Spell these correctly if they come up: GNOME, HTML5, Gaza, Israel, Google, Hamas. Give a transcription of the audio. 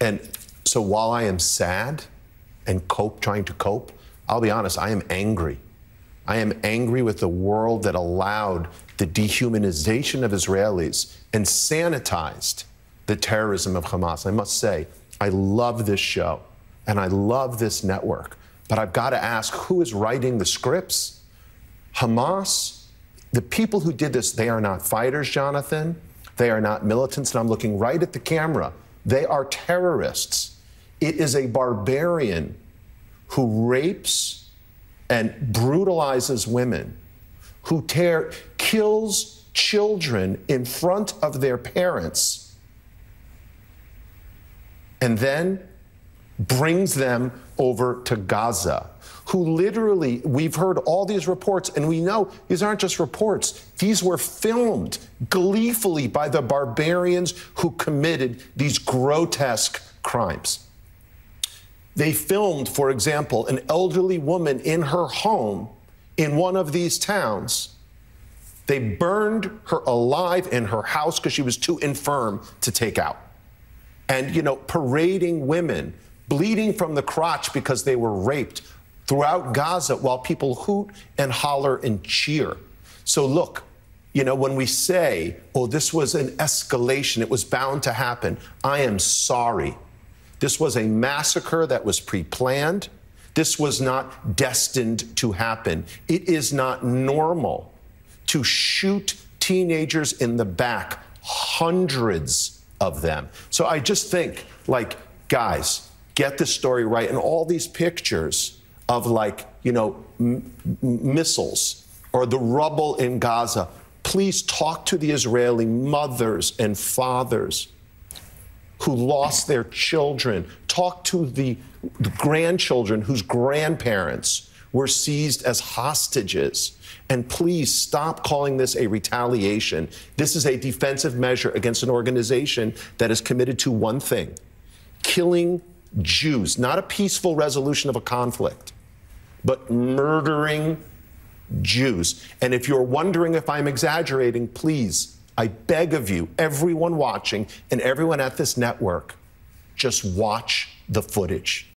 And so while I am sad and trying to cope, I'll be honest, I am angry. I am angry with the world that allowed the dehumanization of Israelis and sanitized the terrorism of Hamas. I must say, I love this show and I love this network, but I've got to ask, who is writing the scripts? Hamas, the people who did this, they are not fighters, Jonathan. They are not militants, and I'm looking right at the camera. They are terrorists. It is a barbarian who rapes and brutalizes women, who kills children in front of their parents, and then brings them over to Gaza, who literally, we've heard all these reports, and we know these aren't just reports. These were filmed gleefully by the barbarians who committed these grotesque crimes. They filmed, for example, an elderly woman in her home in one of these towns. They burned her alive in her house because she was too infirm to take out. And, you know, parading women, bleeding from the crotch because they were raped throughout Gaza while people hoot and holler and cheer. So look, you know, when we say, oh, this was an escalation, it was bound to happen, I am sorry. This was a massacre that was pre-planned. This was not destined to happen. It is not normal to shoot teenagers in the back, hundreds of them. So I just think, like, guys, get this story right. And all these pictures of, like, you know, missiles or the rubble in Gaza, please talk to the Israeli mothers and fathers who lost their children. Talk to the grandchildren whose grandparents were seized as hostages. And please stop calling this a retaliation. This is a defensive measure against an organization that is committed to one thing: killing Jews, not a peaceful resolution of a conflict, but murdering Jews. And if you're wondering if I'm exaggerating, please, I beg of you, everyone watching and everyone at this network, just watch the footage.